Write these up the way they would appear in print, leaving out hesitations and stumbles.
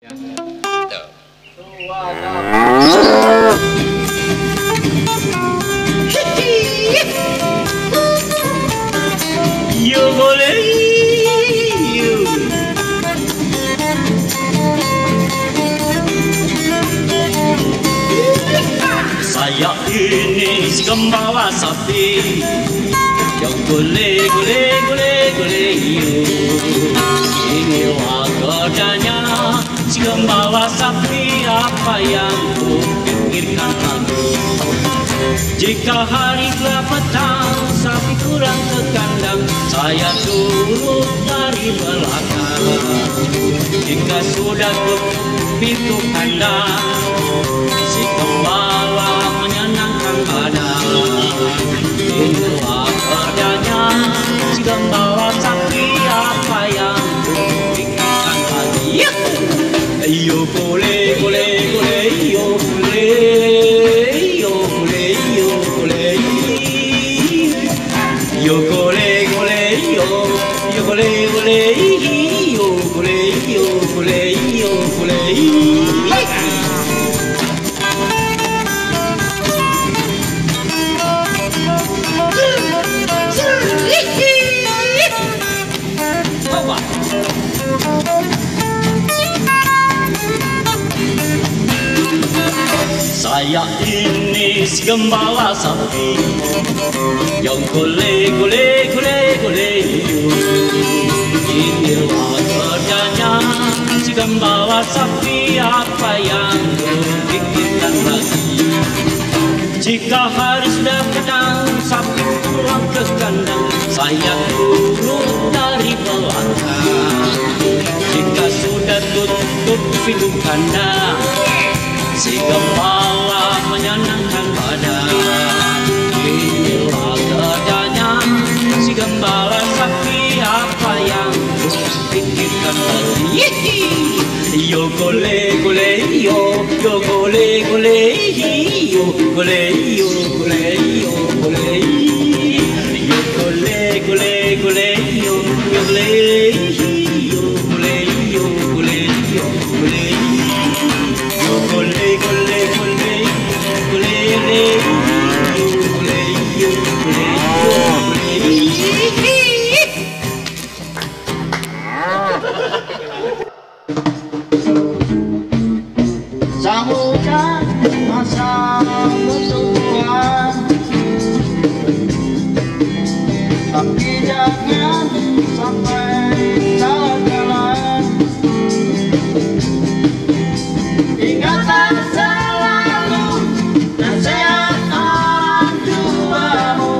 Saya ini Sigembala Sapi yang gule gule gule gule you. Ini warganya Sigembala Sapi, apa yang ku pikirkan aku. Jika hari telah petang, sapi kurang ke kandang, saya turut dari belakang. Jika sudah ke pintu kandang, Sigembala menyenangkan badan. Inilah kerjanya Sigembala Sapi, apa yang ku pikirkan lagi. Yo boleh boleh boleh yo boleh. Saya ini Sigembala Sapi yang gule gule gule gule you. Inilah kerjanya Sigembala Sapi, apa yang kupikirkan lagi. Jika hari sudah petang, sapi pulang ke kandang, saya turut dari belakang. Jika sudah tutup pintu kandang, Sigembala menyenangkan badan. Inilah kerjanya Sigembala Sapi, apa yang kupikirkan lagi. Yo gule gule yo, yo gule gule yo, gule yo gule yo gule. Yo gule gule gule yo, yo gule. Sahujan masa bertua, tapi jangan sampai salah-salah. Ingatlah selalu nasihat orang tuamu,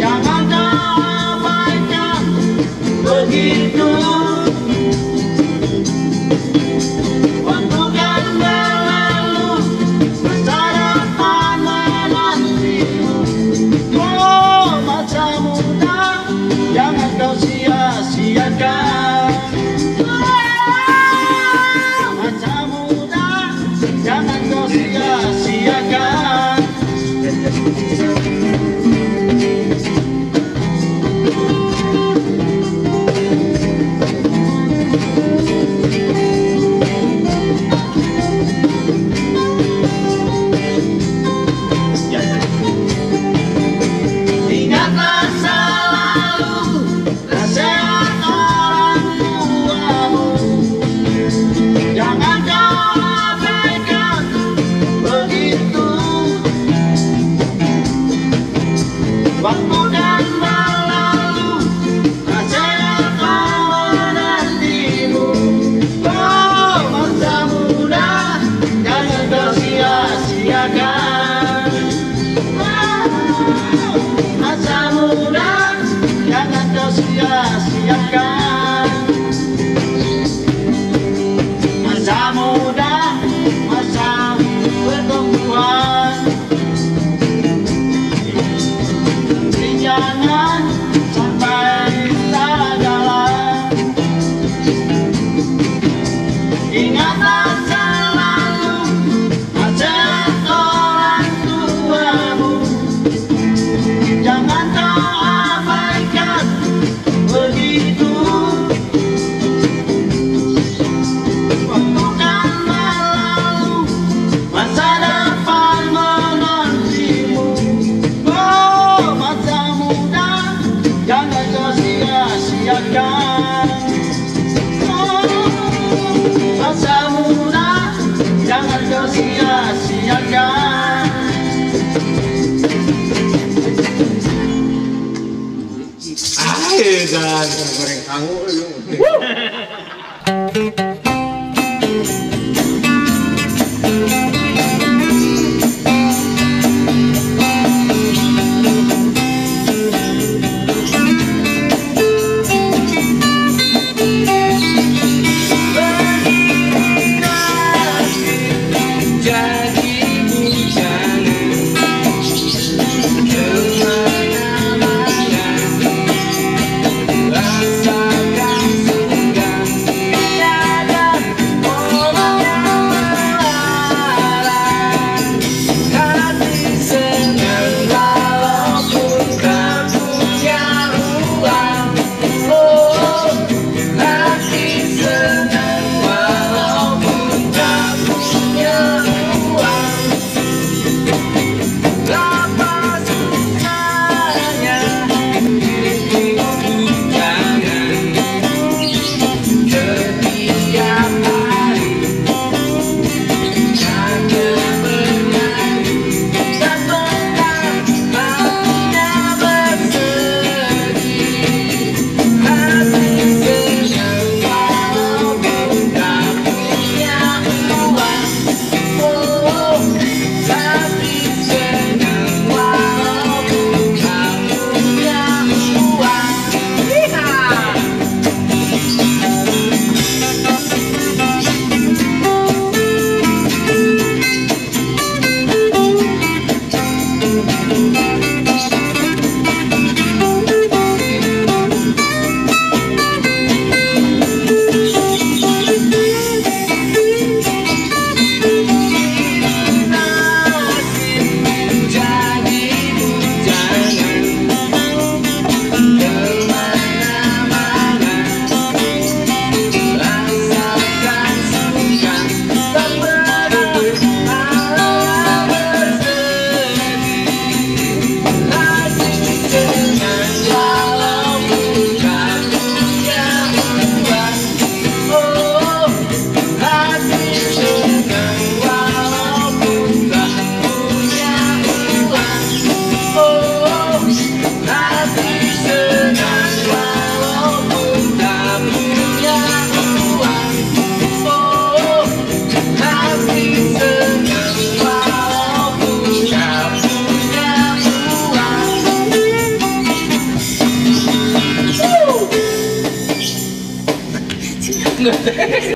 jangan terlalu banyak begitu. ikan, goreng kangu yuk. No.